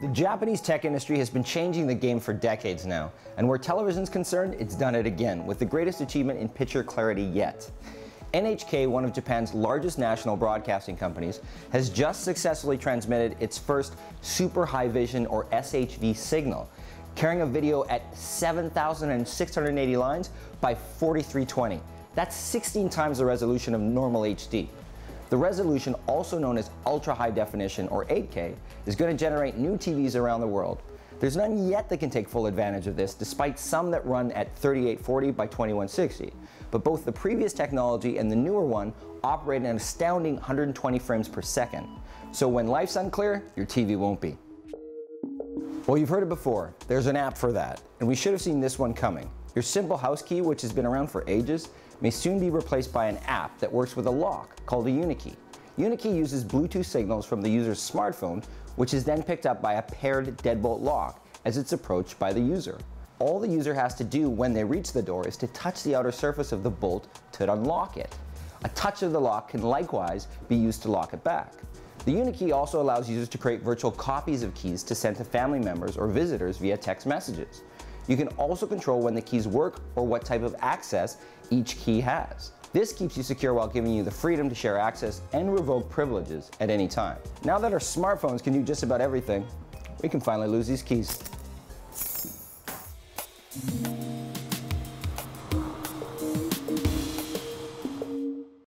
The Japanese tech industry has been changing the game for decades now, and where television's concerned, it's done it again, with the greatest achievement in picture clarity yet. NHK, one of Japan's largest national broadcasting companies, has just successfully transmitted its first Super High Vision, or SHV, signal, carrying a video at 7,680 lines by 4320. That's 16 times the resolution of normal HD. The resolution, also known as ultra high definition, or 8K, is going to generate new TVs around the world. There's none yet that can take full advantage of this, despite some that run at 3840 by 2160. But both the previous technology and the newer one operate at an astounding 120 frames per second. So when life's unclear, your TV won't be. Well, you've heard it before. There's an app for that, and we should have seen this one coming. Your simple house key, which has been around for ages, may soon be replaced by an app that works with a lock called a UniKey. UniKey uses Bluetooth signals from the user's smartphone, which is then picked up by a paired deadbolt lock as it's approached by the user. All the user has to do when they reach the door is to touch the outer surface of the bolt to unlock it. A touch of the lock can likewise be used to lock it back. The UniKey also allows users to create virtual copies of keys to send to family members or visitors via text messages. You can also control when the keys work or what type of access each key has. This keeps you secure while giving you the freedom to share access and revoke privileges at any time. Now that our smartphones can do just about everything, we can finally lose these keys.